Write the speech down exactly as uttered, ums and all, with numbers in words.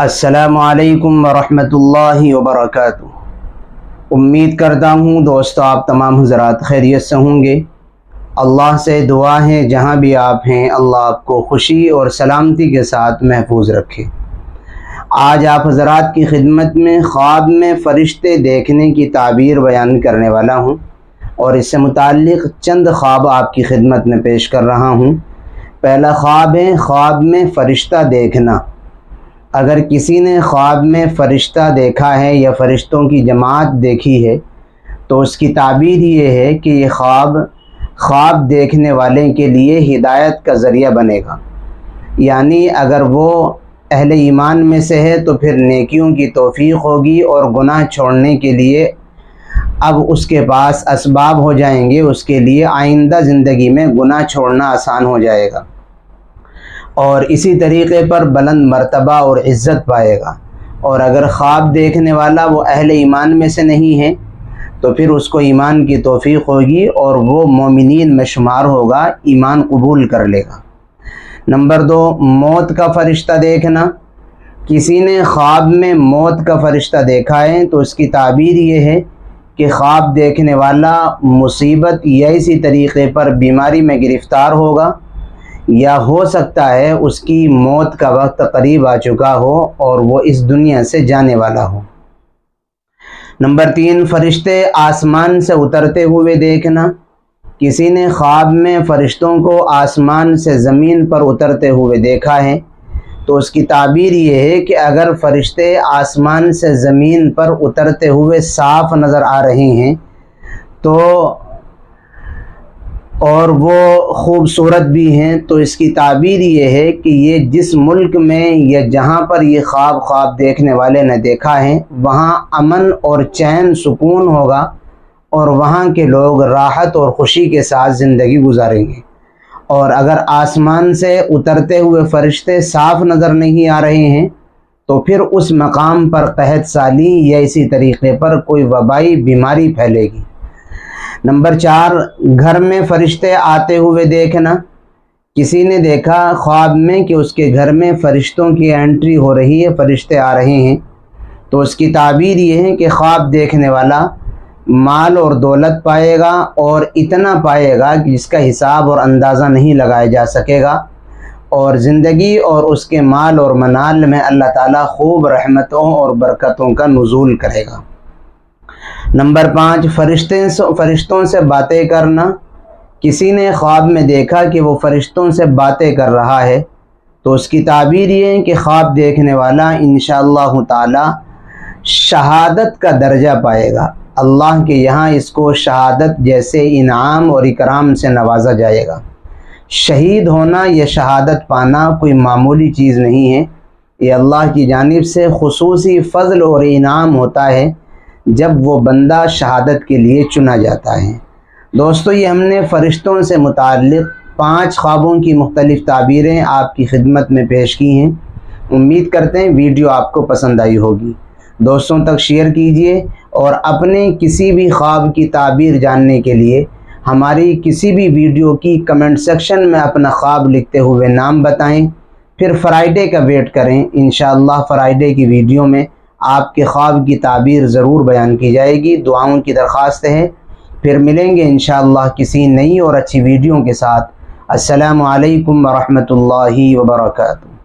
अस्सलामु अलैकुम वरहमतुल्लाहि वबरकातुहू। उम्मीद करता हूँ दोस्तों आप तमाम हज़रात खैरियत से होंगे। अल्लाह से दुआ है जहाँ भी आप हैं अल्लाह आपको खुशी और सलामती के साथ महफूज रखे। आज आप हज़रात की खिदमत में ख्वाब में फ़रिश्ते देखने की ताबीर बयान करने वाला हूँ और इससे मुताल्लिक़ चंद ख्वाब आपकी खिदमत में पेश कर रहा हूँ। पहला ख्वाब है ख्वाब में फ़रिश्ता देखना। अगर किसी ने ख्वाब में फ़रिश्ता देखा है या फ़रिश्तों की जमात देखी है तो उसकी ताबीर ये है कि ये ख्वाब ख्वाब देखने वाले के लिए हिदायत का ज़रिया बनेगा, यानी अगर वो अहले ईमान में से है तो फिर नेकियों की तौफ़ीक़ होगी और गुनाह छोड़ने के लिए अब उसके पास असबाब हो जाएंगे। उसके लिए आइंदा ज़िंदगी में गुनाह छोड़ना आसान हो जाएगा और इसी तरीक़े पर बुलंद मर्तबा और इज़्ज़त पाएगा। और अगर ख्वाब देखने वाला वो अहले ईमान में से नहीं है तो फिर उसको ईमान की तौफ़ीक़ होगी और वो मोमिनीन में शुमार होगा, ईमान कबूल कर लेगा। नंबर दो, मौत का फ़रिश्ता देखना। किसी ने ख्वाब में मौत का फ़रिश्ता देखा है तो उसकी ताबीर ये है कि ख्वाब देखने वाला मुसीबत या इसी तरीक़े पर बीमारी में गिरफ़्तार होगा या हो सकता है उसकी मौत का वक्त करीब आ चुका हो और वो इस दुनिया से जाने वाला हो। नंबर तीन, फ़रिश्ते आसमान से उतरते हुए देखना। किसी ने ख्वाब में फ़रिश्तों को आसमान से ज़मीन पर उतरते हुए देखा है तो उसकी ताबीर ये है कि अगर फ़रिश्ते आसमान से ज़मीन पर उतरते हुए साफ नज़र आ रहे हैं तो और वो ख़ूबसूरत भी हैं तो इसकी ताबीर ये है कि ये जिस मुल्क में या जहाँ पर ये ख्वाब ख्वाब देखने वाले ने देखा है वहाँ अमन और चैन सुकून होगा और वहाँ के लोग राहत और ख़ुशी के साथ ज़िंदगी गुजारेंगे। और अगर आसमान से उतरते हुए फ़रिश्ते साफ नज़र नहीं आ रहे हैं तो फिर उस मकाम पर कहत साली या इसी तरीक़े पर कोई वबाई बीमारी फैलेगी। नंबर चार, घर में फ़रिश्ते आते हुए देखना। किसी ने देखा ख्वाब में कि उसके घर में फ़रिश्तों की एंट्री हो रही है, फ़रिश्ते आ रहे हैं तो उसकी ताबीर ये है कि ख्वाब देखने वाला माल और दौलत पाएगा और इतना पाएगा कि जिसका हिसाब और अंदाज़ा नहीं लगाया जा सकेगा और ज़िंदगी और उसके माल और मनाल में अल्लाह ताला खूब रहमतों और बरकतों का नुज़ूल करेगा। नंबर पाँच, फ़रिश्ते फ़रिश्तों से बातें करना। किसी ने ख्वाब में देखा कि वो फ़रिश्तों से बातें कर रहा है तो उसकी ताबीर ये है कि ख्वाब देखने वाला इंशाअल्लाह ताला शहादत का दर्जा पाएगा। अल्लाह के यहाँ इसको शहादत जैसे इनाम और इकराम से नवाजा जाएगा। शहीद होना या शहादत पाना कोई मामूली चीज़ नहीं है, ये अल्लाह की जानिब से खुसूसी फ़ज़ल और इनाम होता है जब वो बंदा शहादत के लिए चुना जाता है। दोस्तों ये हमने फ़रिश्तों से मुताल्लिक़ पाँच ख्वाबों की मुख्तलिफ़ ताबीरें आपकी खिदमत में पेश की हैं। उम्मीद करते हैं वीडियो आपको पसंद आई होगी, दोस्तों तक शेयर कीजिए और अपने किसी भी ख्वाब की ताबीर जानने के लिए हमारी किसी भी वीडियो की कमेंट सेक्शन में अपना ख्वाब लिखते हुए नाम बताएं। फिर फ्राइडे का वेट करें, इंशाअल्लाह फ्राइडे की वीडियो में आपके ख्वाब की ताबीर ज़रूर बयान की जाएगी। दुआओं की दरख्वास्त है। फिर मिलेंगे इंशाअल्लाह किसी नई और अच्छी वीडियो के साथ। अस्सलामु अलैकुम वरहमतुल्लाहि वबरकातुहू।